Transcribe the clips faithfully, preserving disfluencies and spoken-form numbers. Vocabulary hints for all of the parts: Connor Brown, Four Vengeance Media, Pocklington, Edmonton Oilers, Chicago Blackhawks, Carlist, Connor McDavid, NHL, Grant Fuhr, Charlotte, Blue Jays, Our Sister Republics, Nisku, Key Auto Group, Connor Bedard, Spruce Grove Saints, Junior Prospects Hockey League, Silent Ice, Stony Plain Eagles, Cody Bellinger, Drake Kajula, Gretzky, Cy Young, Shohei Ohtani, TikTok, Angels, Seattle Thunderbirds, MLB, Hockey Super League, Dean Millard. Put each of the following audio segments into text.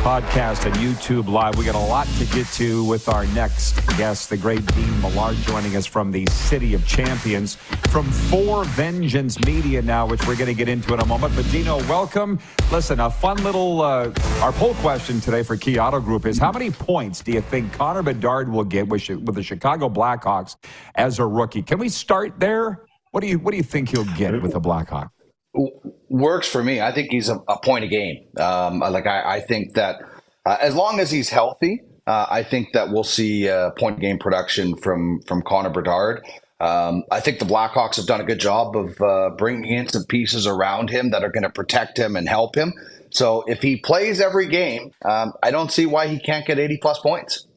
podcast and YouTube Live. We got a lot to get to with our next guest, the great Dean Millard, joining us from the City of Champions, from Four Vengeance Media now, which we're going to get into in a moment. But, Dino, welcome. Listen, a fun little, uh, our poll question today for Key Auto Group is, how many points do you think Connor Bedard will get with, with the Chicago Blackhawks as a rookie? Can we start there? What do you, what do you think he'll get with the Blackhawks? Works for me. I think he's a, a point a game. Um, like I, I think that uh, as long as he's healthy, uh, I think that we'll see uh, point a game production from from Connor Bedard. Um, I think the Blackhawks have done a good job of uh, bringing in some pieces around him that are going to protect him and help him. So if he plays every game, um, I don't see why he can't get eighty plus points.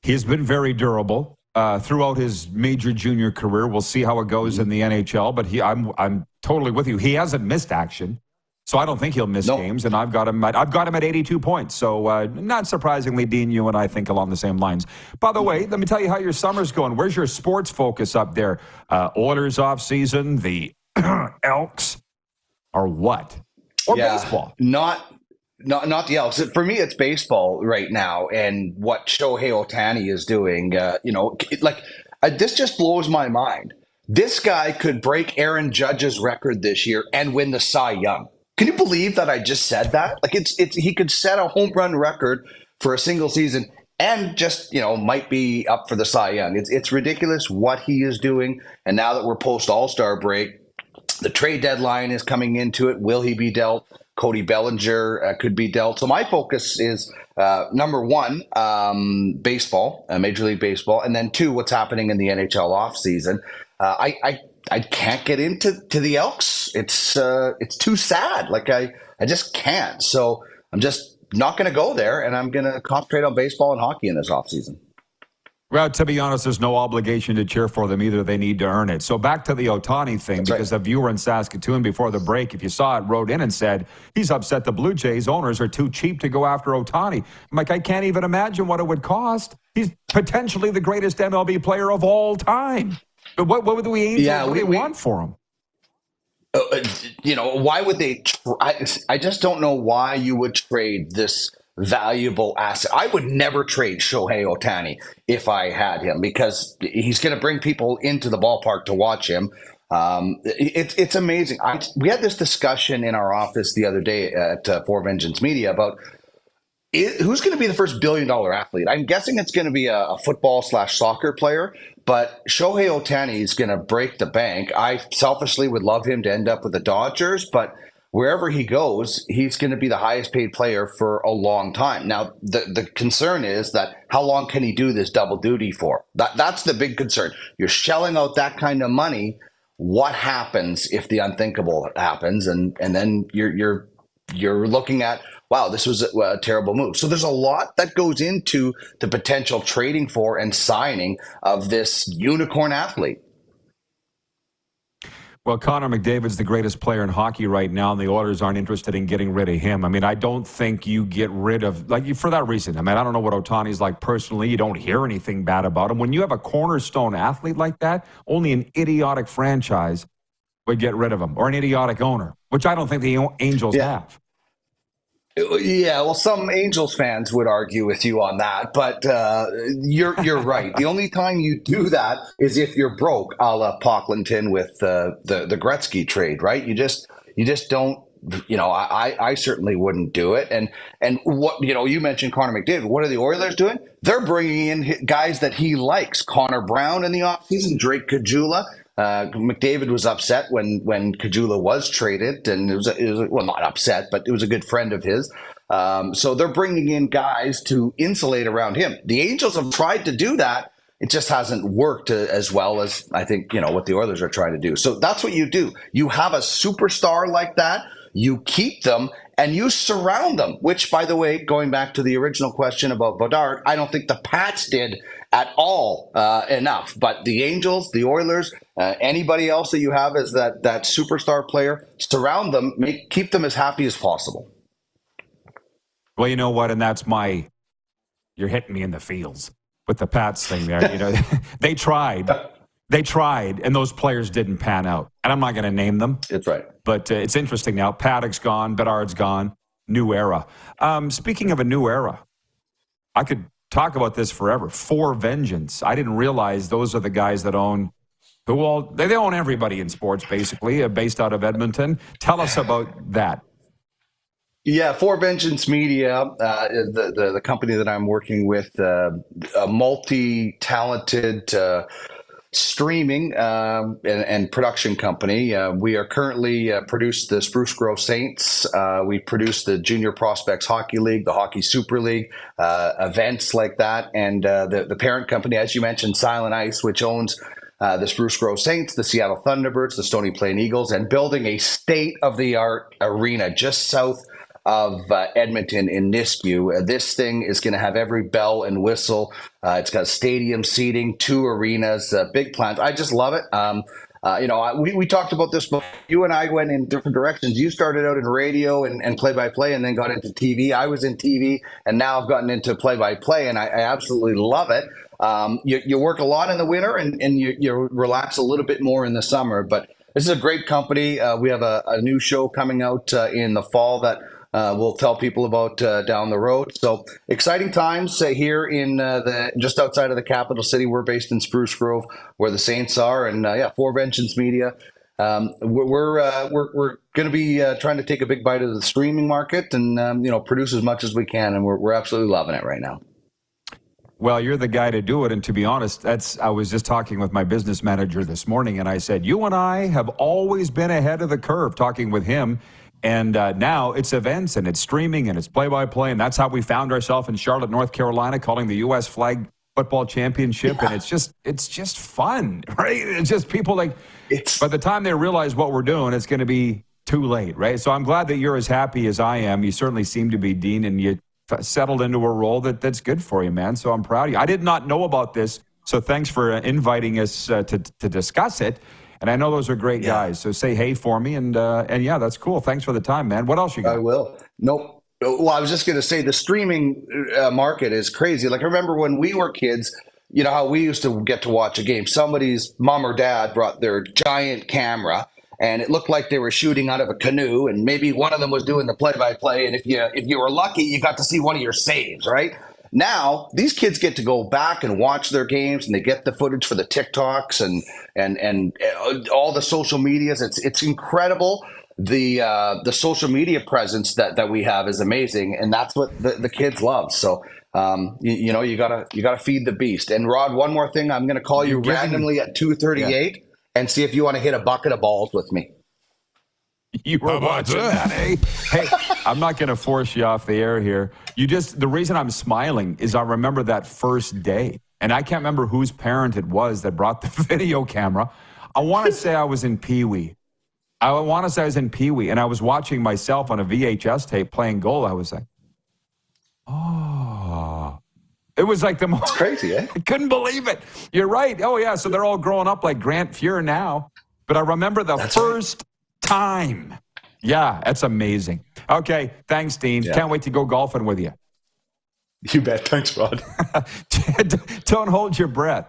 He's been very durable Uh, throughout his major junior career. We'll see how it goes in the N H L, but he, I'm, I'm totally with you. He hasn't missed action, so I don't think he'll miss no. games, and I've got him at, I've got him at eighty-two points, so uh, not surprisingly, Dean, you and I think along the same lines. By the way, let me tell you how your summer's going. Where's your sports focus up there? Uh, Oilers offseason, the Elks, or what? Or yeah, baseball? Not... Not, not the Elks. For me, it's baseball right now, and what Shohei Ohtani is doing. Uh, you know, like uh, this just blows my mind. This guy could break Aaron Judge's record this year and win the Cy Young. Can you believe that I just said that? Like, it's it's he could set a home run record for a single season and just, you know, might be up for the Cy Young. It's it's ridiculous what he is doing. And now that we're post All-Star break, the trade deadline is coming into it. Will he be dealt? Cody Bellinger uh, could be dealt. So my focus is, uh, number one, um, baseball, uh, Major League Baseball, and then two, what's happening in the N H L offseason. Uh, I, I I can't get into to the Elks. It's uh, it's too sad. Like I, I just can't. So I'm just not going to go there, and I'm going to concentrate on baseball and hockey in this offseason. Well, to be honest, there's no obligation to cheer for them either. They need to earn it. So back to the Ohtani thing, That's because right. a viewer in Saskatoon before the break, if you saw it, wrote in and said, he's upset the Blue Jays owners are too cheap to go after Ohtani. I'm like, I can't even imagine what it would cost. He's potentially the greatest M L B player of all time. But what, what would we aim yeah, to we, we, want for him? Uh, you know, why would they? I, I just don't know why you would trade this valuable asset. I would never trade Shohei Ohtani if I had him, because he's going to bring people into the ballpark to watch him. Um, it, it's amazing. I, we had this discussion in our office the other day at uh, Four Vengeance Media about it, who's going to be the first billion-dollar athlete. I'm guessing it's going to be a, a football slash soccer player, but Shohei Ohtani is going to break the bank. I selfishly would love him to end up with the Dodgers, but wherever he goes, he's going to be the highest paid player for a long time. Now, the, the concern is that how long can he do this double duty for? That, that's the big concern. You're shelling out that kind of money. What happens if the unthinkable happens? And and then you're you're you're looking at, wow, this was a, a terrible move. So there's a lot that goes into the potential trading for and signing of this unicorn athlete. Well, Connor McDavid's the greatest player in hockey right now, and the Oilers aren't interested in getting rid of him. I mean, I don't think you get rid of, like, for that reason. I mean, I don't know what Ohtani's like personally. You don't hear anything bad about him. When you have a cornerstone athlete like that, only an idiotic franchise would get rid of him, or an idiotic owner, which I don't think the Angels yeah. have. Yeah, well, some Angels fans would argue with you on that, but uh, you're you're right. The only time you do that is if you're broke, a la Pocklington with uh, the the Gretzky trade, right? You just you just don't. You know, I I certainly wouldn't do it. And and what you know, you mentioned Connor McDavid. What are the Oilers doing? They're bringing in guys that he likes, Connor Brown in the offseason, Drake Kajula. Uh, McDavid was upset when when Kajula was traded, and it was, a, it was a, well, not upset, but it was a good friend of his. Um, so they're bringing in guys to insulate around him. The Angels have tried to do that; it just hasn't worked as well as I think you know what the Oilers are trying to do. So that's what you do. You have a superstar like that, you keep them, and you surround them. Which, by the way, going back to the original question about Bedard, I don't think the Pats did at all uh, enough. But the Angels, the Oilers, uh, anybody else that you have is that that superstar player, surround them, make, keep them as happy as possible. Well, you know what, and that's my, you're hitting me in the feels with the Pats thing there. You know, they tried. They tried, and those players didn't pan out. And I'm not going to name them. That's right. But uh, it's interesting now. Paddock's gone. Bedard's gone. new era. Um, speaking of a new era, I could talk about this forever. Four Vengeance. I didn't realize those are the guys that own, who all, they, they own everybody in sports, basically, uh, based out of Edmonton. Tell us about that. Yeah, Four Vengeance Media, uh, the, the the company that I'm working with, uh, a multi-talented uh, streaming um, and, and production company. Uh, we are currently uh, produced the Spruce Grove Saints. Uh, we produced the Junior Prospects Hockey League, the Hockey Super League, uh, events like that, and uh, the the parent company, as you mentioned, Silent Ice, which owns uh, the Spruce Grove Saints, the Seattle Thunderbirds, the Stony Plain Eagles, and building a state-of-the-art arena just south of uh, Edmonton in Nisku. Uh, this thing is going to have every bell and whistle. Uh, it's got stadium seating, two arenas, uh, big plans. I just love it. Um, uh, you know, I, we, we talked about this before. You and I went in different directions. You started out in radio and, and play-by-play and then got into T V. I was in T V and now I've gotten into play-by-play and I, I absolutely love it. Um, you, you work a lot in the winter and, and you, you relax a little bit more in the summer. But this is a great company. Uh, we have a, a new show coming out uh, in the fall that Uh, we'll tell people about uh, down the road. So exciting times uh, here in uh, the just outside of the capital city. We're based in Spruce Grove, where the Saints are, and uh, yeah, Four Vengeance Media. Um, we're uh, we're we're going to be uh, trying to take a big bite of the streaming market, and um, you know, produce as much as we can, and we're we're absolutely loving it right now. Well, you're the guy to do it, and to be honest, that's I was just talking with my business manager this morning, and I said, you and I have always been ahead of the curve. Talking with him. And uh, now it's events, and it's streaming, and it's play-by-play, and that's how we found ourselves in Charlotte, North Carolina, calling the U S Flag Football Championship, yeah. And it's just it's just fun, right? It's just people like, it's... by the time they realize what we're doing, it's going to be too late, right? So I'm glad that you're as happy as I am. You certainly seem to be, Dean, and you settled into a role that, that's good for you, man, so I'm proud of you. I did not know about this, so thanks for inviting us uh, to, to discuss it. And I know those are great yeah. guys, so say hey for me, and uh, and yeah, that's cool. Thanks for the time, man. What else you got? I will. Nope. Well, I was just going to say the streaming uh, market is crazy. Like, I remember when we were kids, you know how we used to get to watch a game. Somebody's mom or dad brought their giant camera, and it looked like they were shooting out of a canoe, and maybe one of them was doing the play-by-play, and if you if you were lucky, you got to see one of your saves, right? Now, these kids get to go back and watch their games, and they get the footage for the TikToks and and and all the social medias. It's it's incredible. The uh, the social media presence that, that we have is amazing, and that's what the, the kids love. So, um, you, you know, you gotta you gotta feed the beast. And Rod, one more thing, I'm gonna call you randomly at two thirty-eight yeah. and see if you want to hit a bucket of balls with me. You were watching that, eh? Hey, I'm not going to force you off the air here. You just, the reason I'm smiling is I remember that first day, and I can't remember whose parent it was that brought the video camera. I want to say I was in Pee Wee. I want to say I was in Pee Wee, and I was watching myself on a V H S tape playing goal. I was like, oh. It was like the most. It's crazy, eh? I couldn't believe it. You're right. Oh, yeah. So they're all growing up like Grant Fuhr now. But I remember the That's first. Right. Time. Yeah, that's amazing. Okay, thanks, Dean. Yeah. Can't wait to go golfing with you. You bet. Thanks, Rod. Don't hold your breath.